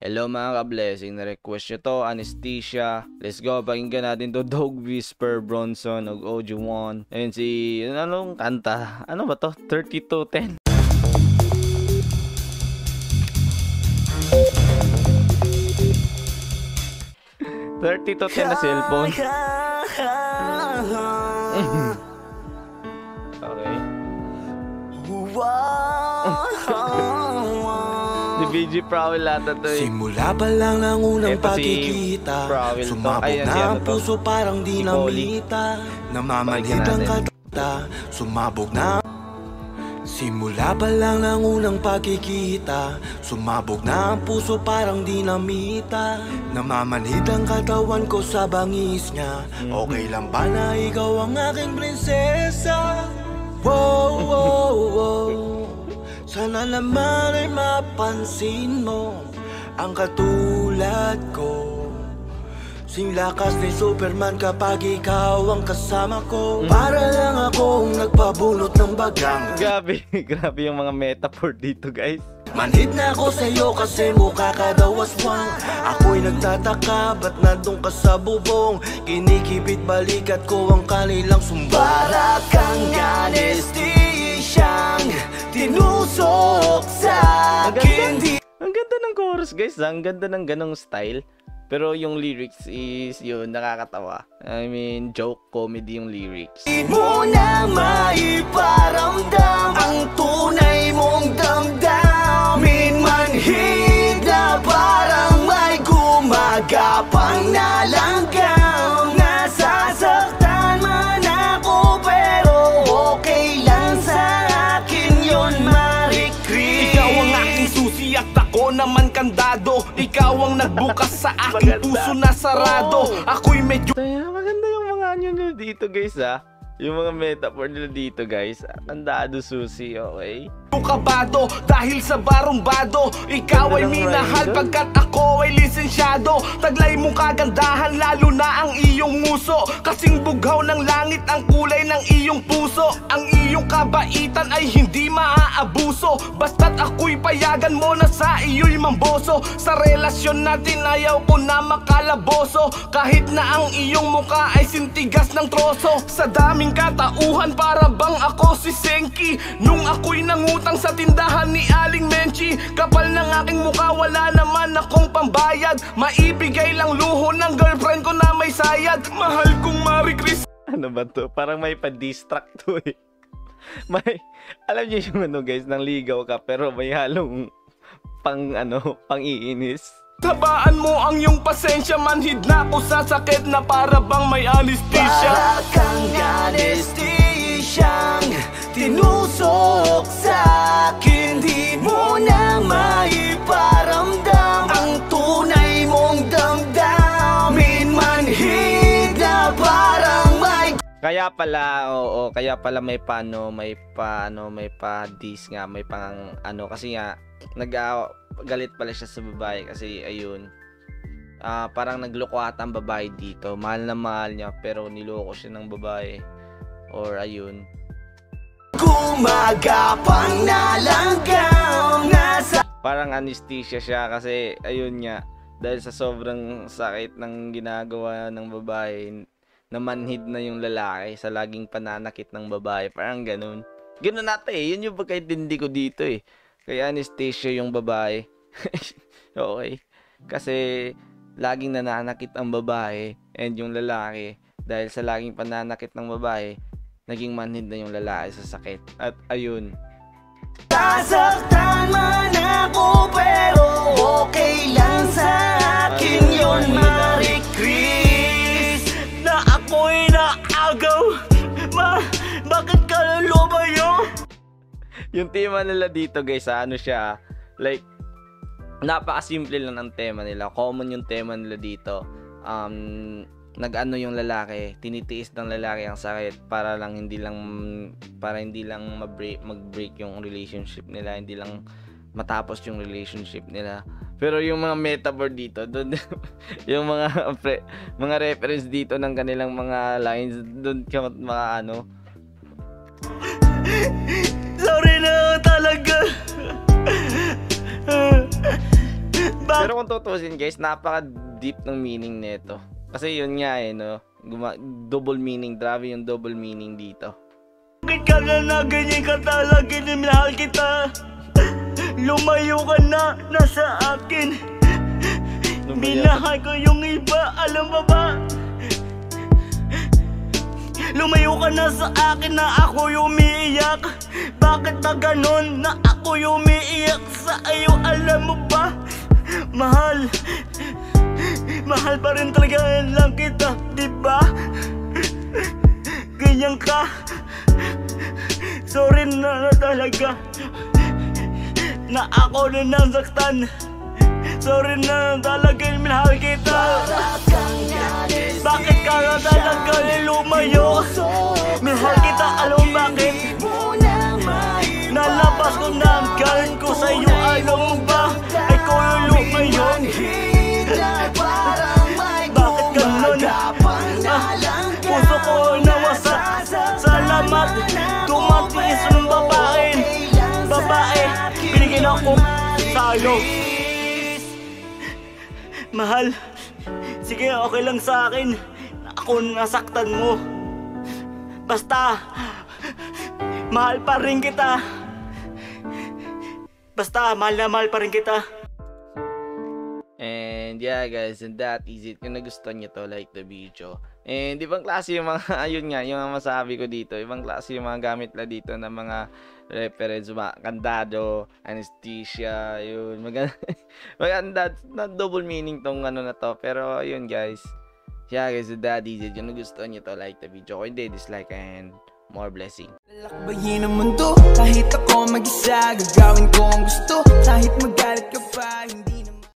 Hello mga ka-blessing, na-request nyo to, Anestisya. Let's go, pakinggan natin to, Dog Whisper, Bronson Og Whun. Ayun si, anong kanta? Ano ba to? 3210. na cellphone. Okay. Si BG Prowell ata to eh. Simula pa lang ng unang pagkikita, sumabog na ang puso parang dinamita. Namamanhid ang kata, sumabog na. Simula pa lang ng unang pagkikita, sumabog na ang puso parang dinamita. Namamanhid ang katawan ko sa bangis niya. Okay lang ba na ikaw ang aking prinsesa? Wow, wow, wow. Sana naman ay mapansin mo ang katulad ko. Sing lakas ni Superman kapag ikaw ang kasama ko. Para lang akong nagpabunot ng bagang. Grabe, grabe yung mga metaphor dito guys. Manhid na ako sa'yo kasi mukha ka daw aswang. Ako'y nagtataka ba't nandun ka sa bubong. Kinikibit balikat ko ang kanilang sumbong. Para kang anestesiyang tinusok sa'kin. Ang ganda ng chorus guys, ang ganda ng ganong style. Pero yung lyrics is yun, nakakatawa. I mean, joke, comedy yung lyrics. Di mo na maiparamdam ang tunay mong damdam. Minmanhid na parang may gumagapang nalanggam. Nasasaktan man ako pero okay lang sa akin yun, Marikris. Ikaw ang aking susi at ako naman kandado. Ikaw ang nagbukas sa aking puso na sarado. Ako'y medyo... Maganda yung mga anyo nyo dito guys ha. Yung mga metaphor nila dito guys, kandado susi, okay? Kabado, dahil sa barumbado, ikaw ay minahal pagkat ako ay lisensyado. Taglay mong kagandahan lalo na ang iyong nguso. Kasing bughaw ng langit ang kulay ng iyong puso. Ang iyong kabaitan ay hindi maaabuso. Basta't ako'y payagan mo na sa iyo'y mamboso. Sa relasyon natin ayaw ko na makalaboso. Kahit na ang iyong muka ay sintigas ng troso. Sa daming katauhan para bang ako si Senki. Nung ako'y nangutang sa tindahan ni Aling Menchi, kapal ng aking mukha wala naman akong pambayad. Maibigay lang luho ng girlfriend ko na may sayad. Mahal kong Marikris. Ano ba to? Parang may pa-distract to eh. May, alam nyo yung ano guys, nang ligaw ka pero may halong pang ano, pang iinis. Tabaan mo ang iyong pasensya, manhid na ako sa sakit na para bang may anestisya. Para kang anestisyang tinusok sa'kin. Di mo na maiparamdam ang tunay mong damdamin. Manhid na parang may... Kaya pala, oo, kaya pala may paano, may pa dis nga, may pang ano, kasi nga, galit pala siya sa babae kasi ayun parang nagloko ata ang babae dito, mahal na mahal niya pero niloko siya ng babae or ayun gumagapang nalanggaw nasa... Parang anesthesia siya kasi ayun nga dahil sa sobrang sakit ng ginagawa ng babae namanhid na yung lalaki sa laging pananakit ng babae, parang ganun ganun natin eh, yun yung pagkaintindi ko dito eh. Kaya anesthesia yung babae. Okay. Kasi laging nananakit ang babae and yung lalaki. Dahil sa laging pananakit ng babae, naging manhid na yung lalaki sa sakit. At ayun. Sasaktan man ako pero okay lang sa akin yun, Marikris. Na ako'y naagaw. Bakit ka lumayo yun? Yung tema nila dito guys, ano siya, like, napakasimple lang ang tema nila. Common yung tema nila dito. Nag-ano yung lalaki, tinitiis ng lalaki ang sakit para hindi lang mag-break yung relationship nila, hindi lang matapos yung relationship nila. Pero yung mga metaphor dito, doon yung mga reference dito ng kanilang mga lines, doon ka makaano. Sorry na talaga. Diba? Pero kung tutusin guys, napaka-deep ng meaning nito. Kasi yun nga eh, no? Double meaning, grabe yung double meaning dito. Bakit ka na na ganyan ka talaga, minahal kita? Lumayo ka na, nasa akin. Minahal ko yung iba, alam ba ba? Lumayo ka na sa akin na ako yung umiiyak. Bakit ba ganon na ako yung umiiyak sa iyo, alam mo ba? Mahal, mahal pa rin talaga lang kita, diba? Ganyan ka, sorry na talaga na ako na nasaktan. Sorry na talaga, minahal kita. Bakit ka na talaga lumayo? Minahal kita, alam bakit? Nalabas ko na ang galit ko sa'yo, alam mo ba? Ikaw yung lumayo. Bakit ganun? Puso ko nawasak. Salamat, tumatiis ng babae. Babae, binigyan ako sa'yo. Mahal, sige okay lang sa akin na ako nasaktan mo. Basta, mahal pa rin kita. Basta, mahal na mahal pa rin kita. And yeah guys, and that is it. Kung nagustuhan nyo to, like the video. And ibang klase yung mga, ayun nga, yung mga masabi ko dito. Ibang klase yung mga gamit la dito ng mga reference, Kandado, Anestisya, yun. Maganda, not double meaning tong ano na to. Pero, yun guys. Yeah guys, that is it. Kung nagustuhan nyo to, like the video. Kung hindi, dislike and more blessing. Lalakbayin ang mundo, kahit ako mag-isa, gagawin ko ang gusto.